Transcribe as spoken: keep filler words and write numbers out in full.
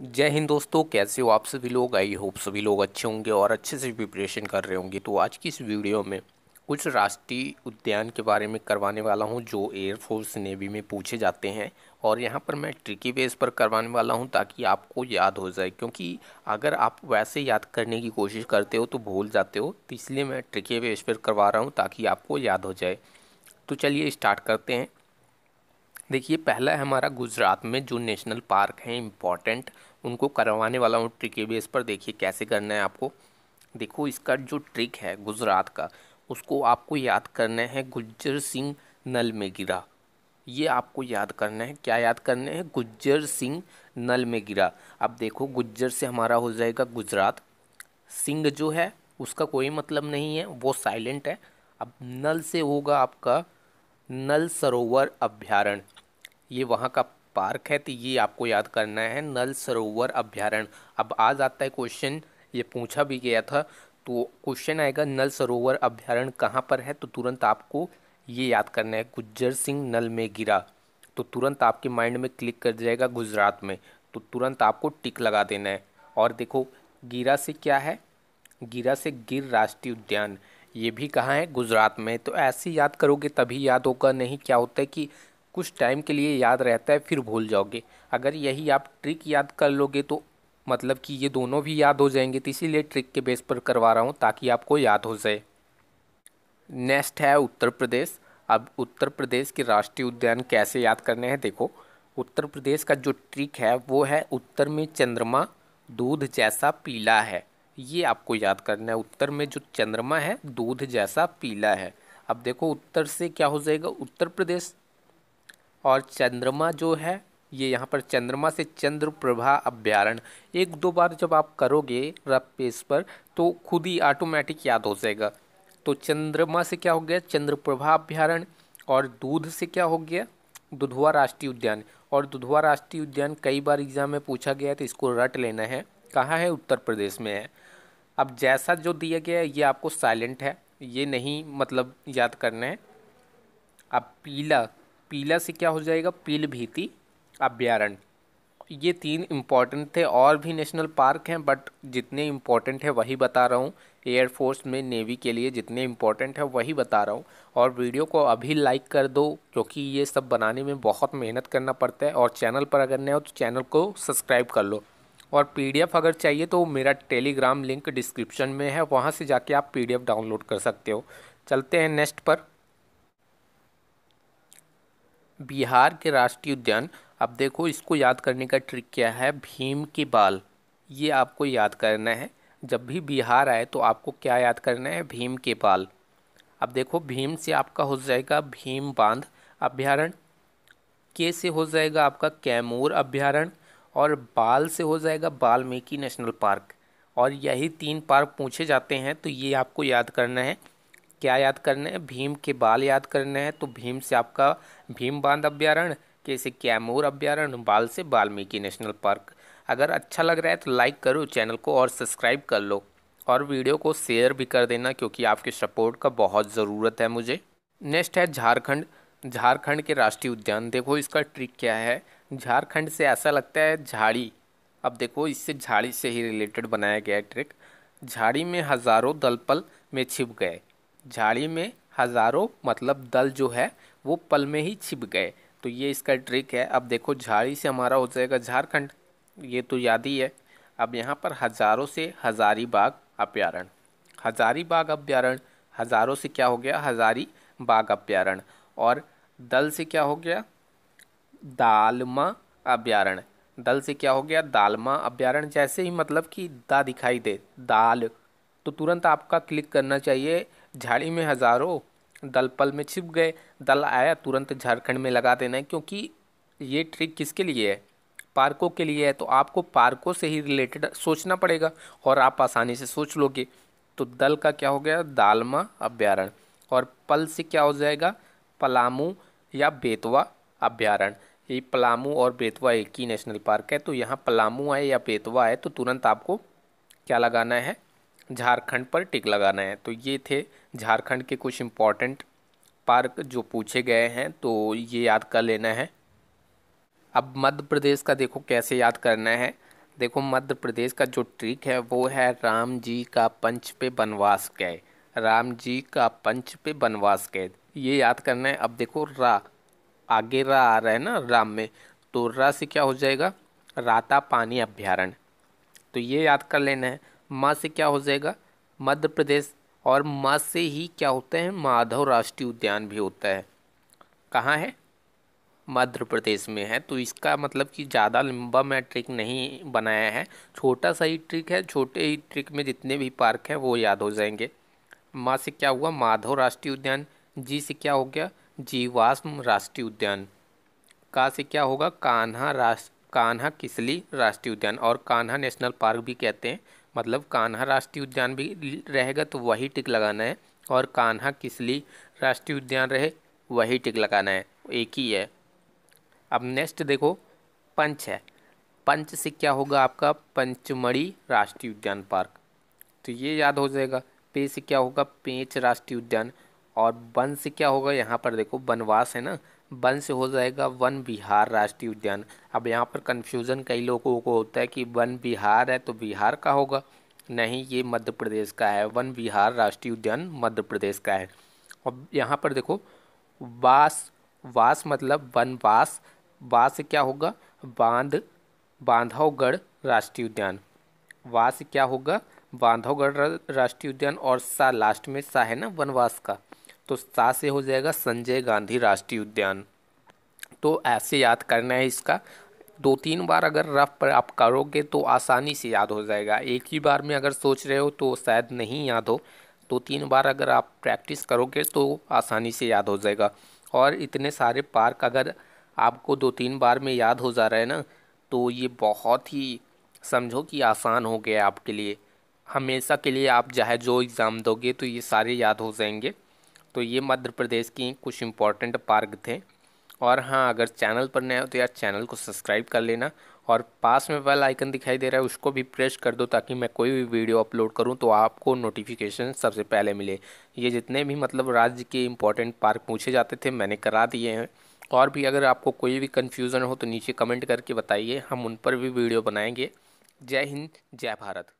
जय हिंद दोस्तों, कैसे हो आप सभी लोग। आई होप सभी लोग अच्छे होंगे और अच्छे से प्रिपरेशन कर रहे होंगे। तो आज की इस वीडियो में कुछ राष्ट्रीय उद्यान के बारे में करवाने वाला हूं जो एयरफोर्स नेवी में पूछे जाते हैं, और यहां पर मैं ट्रिकी बेस पर करवाने वाला हूं ताकि आपको याद हो जाए, क्योंकि अगर आप वैसे याद करने की कोशिश करते हो तो भूल जाते हो। तो इसलिए मैं ट्रिकी बेस पर करवा रहा हूँ ताकि आपको याद हो जाए। तो चलिए स्टार्ट करते हैं। देखिए, पहला है हमारा गुजरात में जो नेशनल पार्क हैं इम्पॉर्टेंट, उनको करवाने वाला हूँ ट्रिक के बेस पर। देखिए कैसे करना है आपको। देखो, इसका जो ट्रिक है गुजरात का, उसको आपको याद करना है। गुज्जर सिंह नल में गिरा, ये आपको याद करना है। क्या याद करना है? गुज्जर सिंह नल में गिरा। अब देखो, गुज्जर से हमारा हो जाएगा गुजरात, सिंह जो है उसका कोई मतलब नहीं है, वो साइलेंट है। अब नल से होगा आपका नल सरोवर अभ्यारण्य, ये वहाँ का पार्क है, तो ये आपको याद करना है नल सरोवर अभ्यारण्य। अब आ जाता है क्वेश्चन, ये पूछा भी गया था, तो क्वेश्चन आएगा नल सरोवर अभ्यारण्य कहाँ पर है, तो तुरंत आपको ये याद करना है गुज्जर सिंह नल में गिरा। तो तुरंत आपके माइंड में क्लिक कर जाएगा गुजरात में, तो तुरंत आपको टिक लगा देना है। और देखो, गिरा से क्या है? गिरा से गिर राष्ट्रीय उद्यान, ये भी कहाँ है? गुजरात में। तो ऐसे याद करोगे तभी याद होगा, नहीं क्या होता है कि कुछ टाइम के लिए याद रहता है फिर भूल जाओगे। अगर यही आप ट्रिक याद कर लोगे तो मतलब कि ये दोनों भी याद हो जाएंगे। तो इसीलिए ट्रिक के बेस पर करवा रहा हूँ ताकि आपको याद हो जाए। नेक्स्ट है उत्तर प्रदेश। अब उत्तर प्रदेश के राष्ट्रीय उद्यान कैसे याद करने हैं? देखो, उत्तर प्रदेश का जो ट्रिक है वो है उत्तर में चंद्रमा दूध जैसा पीला है, ये आपको याद करना है। उत्तर में जो चंद्रमा है दूध जैसा पीला है। अब देखो, उत्तर से क्या हो जाएगा? उत्तर प्रदेश, और चंद्रमा जो है ये यहाँ पर चंद्रमा से चंद्रप्रभा अभयारण्य। एक दो बार जब आप करोगे रफ पेज पर तो खुद ही ऑटोमेटिक याद हो जाएगा। तो चंद्रमा से क्या हो गया? चंद्रप्रभा अभयारण्य। और दूध से क्या हो गया? दुधवा राष्ट्रीय उद्यान। और दुधवा राष्ट्रीय उद्यान कई बार एग्जाम में पूछा गया है, तो इसको रट लेना है। कहाँ है? उत्तर प्रदेश में है। अब जैसा जो दिया गया है ये आपको साइलेंट है, ये नहीं मतलब याद करना है। अब पीला, पीला से क्या हो जाएगा? पील भीती अभ्यारण्य। ये तीन इम्पॉर्टेंट थे, और भी नेशनल पार्क हैं बट जितने इम्पॉर्टेंट है वही बता रहा हूँ। एयरफोर्स में नेवी के लिए जितने इम्पॉर्टेंट है वही बता रहा हूँ। और वीडियो को अभी लाइक कर दो, क्योंकि ये सब बनाने में बहुत मेहनत करना पड़ता है। और चैनल पर अगर नए हो तो चैनल को सब्सक्राइब कर लो। और पीडीएफ अगर चाहिए तो मेरा टेलीग्राम लिंक डिस्क्रिप्शन में है, वहाँ से जाके आप पीडीएफ डाउनलोड कर सकते हो। चलते हैं नेक्स्ट पर, बिहार के राष्ट्रीय उद्यान। अब देखो, इसको याद करने का ट्रिक क्या है? भीम के बाल, ये आपको याद करना है। जब भी बिहार आए तो आपको क्या याद करना है? भीम के बाल। अब देखो, भीम से आपका हो जाएगा भीम बाँध अभ्यारण्य, के से हो जाएगा आपका कैमूर अभ्यारण्य, और बाल से हो जाएगा बाल्मीकि नेशनल पार्क। और यही तीन पार्क पूछे जाते हैं, तो ये आपको याद करना है। क्या याद करना है? भीम के बाल याद करना है। तो भीम से आपका भीम बाँध अभ्यारण्य, के से कैमूर अभ्यारण्य, बाल से बाल्मीकि नेशनल पार्क। अगर अच्छा लग रहा है तो लाइक करो चैनल को और सब्सक्राइब कर लो, और वीडियो को शेयर भी कर देना, क्योंकि आपके सपोर्ट का बहुत ज़रूरत है मुझे। नेक्स्ट है झारखंड। झारखंड के राष्ट्रीय उद्यान, देखो इसका ट्रिक क्या है? झारखंड से ऐसा लगता है झाड़ी। अब देखो, इससे झाड़ी से ही रिलेटेड बनाया गया ट्रिक। झाड़ी में हज़ारों दल पल में छिप गए, झाड़ी में हज़ारों मतलब दल जो है वो पल में ही छिप गए, तो ये इसका ट्रिक है। अब देखो, झाड़ी से हमारा हो जाएगा झारखंड, ये तो याद ही है। अब यहाँ पर हज़ारों से हज़ारीबाग अभ्यारण्य, हज़ारीबाग अभ्यारण्य, हज़ारों से क्या हो गया? हज़ारीबाग अभ्यारण्य। और दल से क्या हो गया? दालमा अभ्यारण्य। दल से क्या हो गया? दालमा अभ्यारण्य। जैसे ही मतलब कि दा दिखाई दे, दाल, तो तुरंत आपका क्लिक करना चाहिए। झाड़ी में हज़ारों दल पल में छिप गए, दल आया तुरंत झारखंड में लगा देना है, क्योंकि ये ट्रिक किसके लिए है? पार्कों के लिए है। तो आपको पार्कों से ही रिलेटेड सोचना पड़ेगा, और आप आसानी से सोच लोगे। तो दल का क्या हो गया? दालमा अभ्यारण्य। और पल से क्या हो जाएगा? पलामू या बेतवा अभ्यारण्य। ये पलामू और बेतवा एक ही नेशनल पार्क है, तो यहाँ पलामू आए या बेतवा आए तो तुरंत आपको क्या लगाना है? झारखंड पर टिक लगाना है। तो ये थे झारखंड के कुछ इम्पॉर्टेंट पार्क जो पूछे गए हैं, तो ये याद कर लेना है। अब मध्य प्रदेश का देखो कैसे याद करना है। देखो मध्य प्रदेश का जो ट्रिक है वो है राम जी का पंच पे वनवास गए, राम जी का पंच पे वनवास गए, ये याद करना है। अब देखो रा आगे रा आ रहा है ना राम में, तो रा से क्या हो जाएगा राता पानी अभ्यारण्य, तो ये याद कर लेना है। माँ से क्या हो जाएगा मध्य प्रदेश, और माँ से ही क्या होते हैं माधव राष्ट्रीय उद्यान भी होता है। कहाँ है? मध्य प्रदेश में है। तो इसका मतलब कि ज़्यादा लंबा मैं ट्रिक नहीं बनाया है, छोटा सा ही ट्रिक है। छोटे ही ट्रिक में जितने भी पार्क हैं वो याद हो जाएंगे। माँ से क्या हुआ माधव राष्ट्रीय उद्यान, जी से क्या हो गया जीवाश्म राष्ट्रीय उद्यान, का से क्या होगा कान्हा राष्ट्र कान्हा किसली राष्ट्रीय उद्यान, और कान्हा नेशनल पार्क भी कहते हैं, मतलब कान्हा राष्ट्रीय उद्यान भी रहेगा तो वही टिक लगाना है, और कान्हा किसली राष्ट्रीय उद्यान रहे वही टिक लगाना है, एक ही है। अब नेक्स्ट देखो पंच है, पंच से क्या होगा आपका पंचमढ़ी राष्ट्रीय उद्यान पार्क, तो ये याद हो जाएगा। पे से क्या होगा पेच राष्ट्रीय उद्यान, और वन से क्या होगा यहाँ पर देखो वनवास है ना, वन से हो जाएगा वन विहार राष्ट्रीय उद्यान। अब यहाँ पर कन्फ्यूज़न कई लोगों को होता है कि वन विहार है तो बिहार का होगा, नहीं ये मध्य प्रदेश का है, वन विहार राष्ट्रीय उद्यान मध्य प्रदेश का है। अब यहाँ पर देखो वास, वास मतलब वनवास, वास से क्या होगा बांध बांधवगढ़ राष्ट्रीय उद्यान, वास से क्या होगा बांधवगढ़ राष्ट्रीय उद्यान, और सा लास्ट में सा है ना वनवास का, तो सा से हो जाएगा संजय गांधी राष्ट्रीय उद्यान। तो ऐसे याद करना है इसका, दो तीन बार अगर रफ पर आप करोगे तो आसानी से याद हो जाएगा, एक ही बार में अगर सोच रहे हो तो शायद नहीं याद हो, दो तीन बार अगर आप प्रैक्टिस करोगे तो आसानी से याद हो जाएगा। और इतने सारे पार्क अगर आपको दो तीन बार में याद हो जा रहा है ना, तो ये बहुत ही समझो कि आसान हो गया आपके लिए, हमेशा के लिए आप चाहे जो एग्ज़ाम दोगे तो ये सारे याद हो जाएंगे। तो ये मध्य प्रदेश की कुछ इम्पोर्टेंट पार्क थे। और हाँ, अगर चैनल पर नए हो तो यार चैनल को सब्सक्राइब कर लेना, और पास में बेल आइकन दिखाई दे रहा है उसको भी प्रेस कर दो, ताकि मैं कोई भी वीडियो अपलोड करूं तो आपको नोटिफिकेशन सबसे पहले मिले। ये जितने भी मतलब राज्य के इम्पोर्टेंट पार्क पूछे जाते थे मैंने करा दिए हैं, और भी अगर आपको कोई भी कन्फ्यूज़न हो तो नीचे कमेंट करके बताइए, हम उन पर भी वीडियो बनाएंगे। जय हिंद, जय भारत।